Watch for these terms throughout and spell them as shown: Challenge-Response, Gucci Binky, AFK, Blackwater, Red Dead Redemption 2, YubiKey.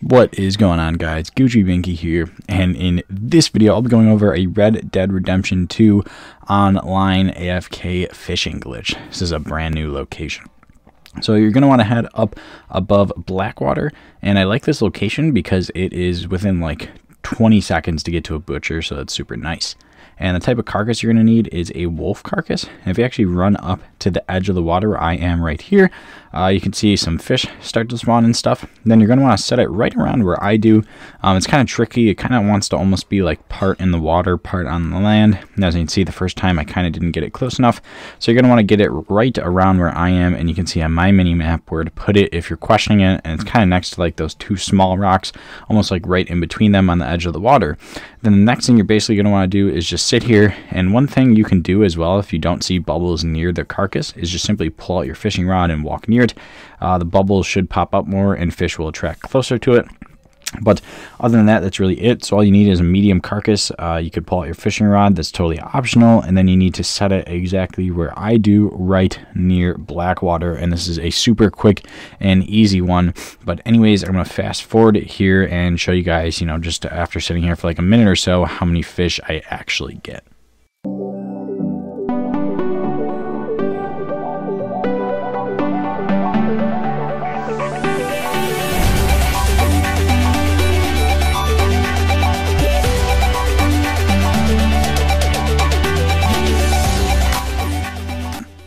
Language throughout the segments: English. What is going on, guys? Gucci Binky here, and in this video I'll be going over a Red Dead Redemption 2 online AFK fishing glitch. This is a brand new location. So you're going to want to head up above Blackwater, and I like this location because it is within like 20 seconds to get to a butcher, so that's super nice. And the type of carcass you're going to need is a wolf carcass. And if you actually run up to the edge of the water where I am right here, you can see some fish start to spawn and stuff. And then you're going to want to set it right around where I do. It's kind of tricky. It kind of wants to almost be like part in the water, part on the land. And as you can see, the first time I kind of didn't get it close enough. So you're going to want to get it right around where I am. And you can see on my mini map where to put it if you're questioning it. And it's kind of next to like those two small rocks, almost like right in between them on the edge of the water. Then the next thing you're basically going to want to do is just sit here. And one thing you can do as well, if you don't see bubbles near the carcass, is just simply pull out your fishing rod and walk near it. The bubbles should pop up more and fish will attract closer to it. But other than that, that's really it. So all you need is a medium carcass. You could pull out your fishing rod. That's totally optional. And then you need to set it exactly where I do, right near Blackwater. And this is a super quick and easy one. But anyways, I'm going to fast forward it here and show you guys, you know, just after sitting here for like a minute or so, how many fish I actually get.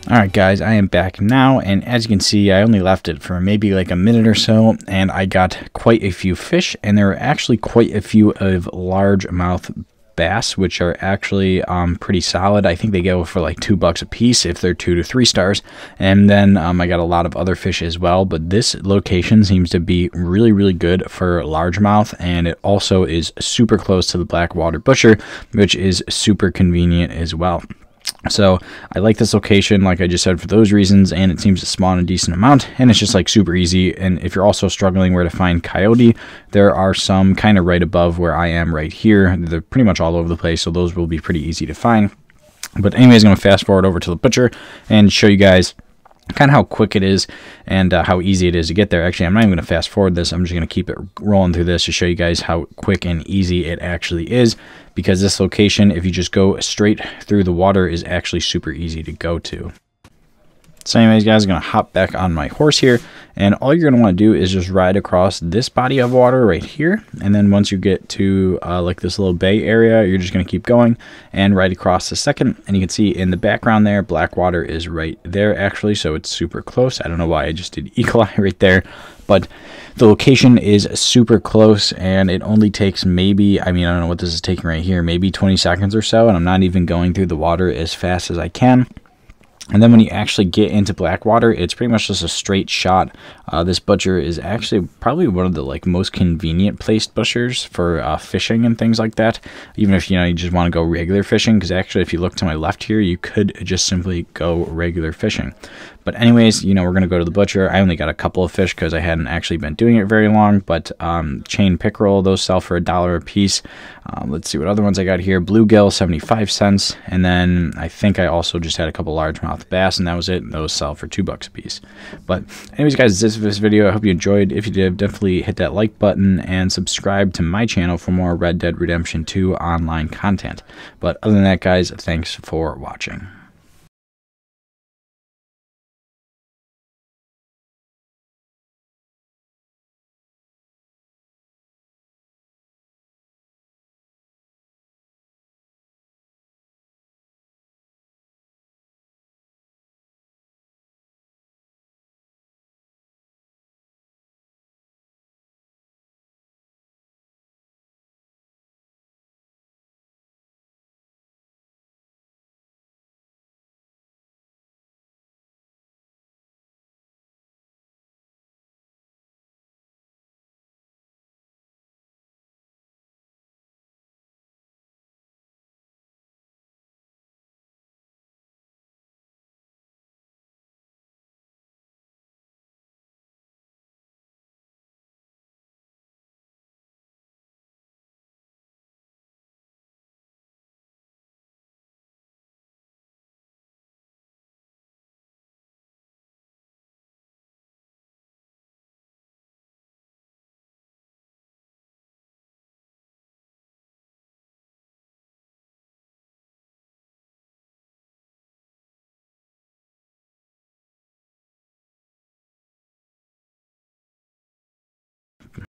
Alright guys, I am back now, and as you can see, I only left it for maybe like a minute or so, and I got quite a few fish, and there were actually quite a few of largemouth bass, which are actually pretty solid. I think they go for like $2 a piece if they're 2 to 3 stars. And then I got a lot of other fish as well, but this location seems to be really, really good for largemouth, and it also is super close to the Blackwater butcher, which is super convenient as well. So I like this location, like I just said, for those reasons, and it seems to spawn a decent amount, and it's just like super easy. And if you're also struggling where to find coyote, there are some kind of right above where I am right here. They're pretty much all over the place, so those will be pretty easy to find. But anyways, I'm going to fast forward over to the butcher and show you guys kind of how quick it is and how easy it is to get there. Actually, I'm not even going to fast forward this. I'm just going to keep it rolling through this to show you guys how quick and easy it actually is, because this location, if you just go straight through the water, is actually super easy to go to. So anyways, guys, I'm going to hop back on my horse here, and all you're going to want to do is just ride across this body of water right here, and then once you get to like this little bay area, you're just going to keep going and ride across the second, and you can see in the background there, Blackwater is right there actually, so it's super close. I don't know why I just did eagle eye right there, but the location is super close, and it only takes maybe, I mean, I don't know what this is taking right here, maybe 20 seconds or so, and I'm not even going through the water as fast as I can. And then when you actually get into Blackwater, it's pretty much just a straight shot. This butcher is actually probably one of the like most convenient placed butchers for fishing and things like that. Even if, you know, you just want to go regular fishing, because actually if you look to my left here, you could just simply go regular fishing. But anyways, you know, we're going to go to the butcher. I only got a couple of fish because I hadn't actually been doing it very long, but chain pickerel, those sell for $1 a piece. Let's see what other ones I got here. Bluegill, 75 cents. And then I think I also just had a couple largemouth bass, and that was it. And those sell for $2 a piece. But anyways, guys, this is this video. I hope you enjoyed. If you did, definitely hit that like button and subscribe to my channel for more Red Dead Redemption 2 online content. But other than that, guys, thanks for watching.